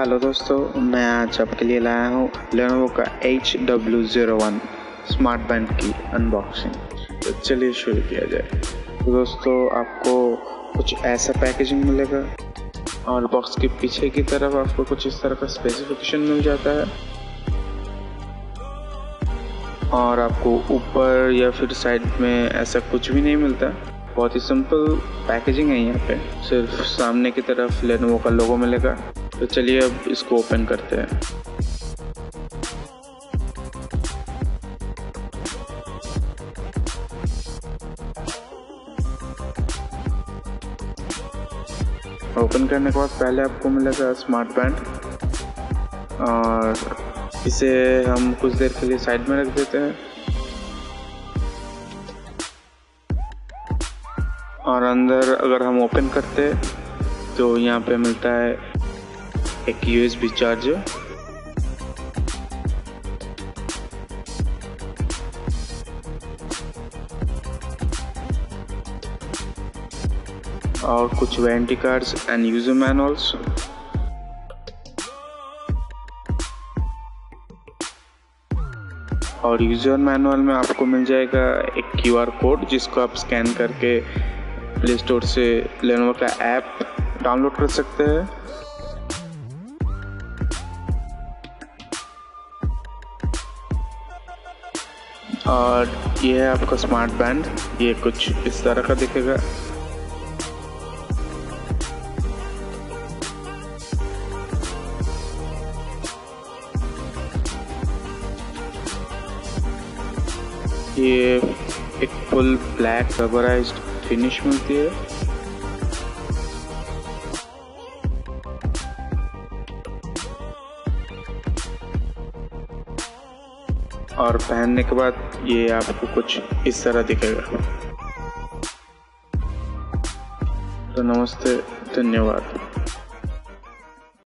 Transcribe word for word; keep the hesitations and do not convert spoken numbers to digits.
Hello दोस्तों, मैं आज आपके लिए लाया हूँ Lenovo का H W zero one smart band की अनबॉक्सिंग। तो चलिए शुरू किया जाए। तो दोस्तों आपको कुछ ऐसा पैकेजिंग मिलेगा और बॉक्स के पीछे की तरफ आपको कुछ इस तरह का स्पेसिफिकेशन मिल जाता है और आपको ऊपर या फिर साइड में ऐसा कुछ भी नहीं मिलता। बहुत ही सिंपल पैकेजिंग है। यहाँ पे सिर्फ सामने की तरफ Lenovo का लोगो मिलेगा। तो चलिए अब इसको ओपन करते हैं। ओपन करने के बाद पहले आपको मिलेगा स्मार्ट बैंड और इसे हम कुछ देर के लिए साइड में रख देते हैं। और अंदर अगर हम ओपन करते तो यहाँ पे मिलता है एक यूएसबी चार्जर और कुछ warranty cards and user manuals. और यूजर मैनुअल में आपको मिल जाएगा एक क्यूआर कोड जिसको आप स्कैन करके प्ले स्टोर से Lenovo का ऐप डाउनलोड कर सकते हैं। और ये है आपका स्मार्ट बैंड, ये कुछ इस तरह का दिखेगा। ये एक फुल ब्लैक रबराइज्ड फिनिश मिलती है। और पहनने के बाद ये आपको कुछ इस तरह दिखेगा। तो नमस्ते, धन्यवाद।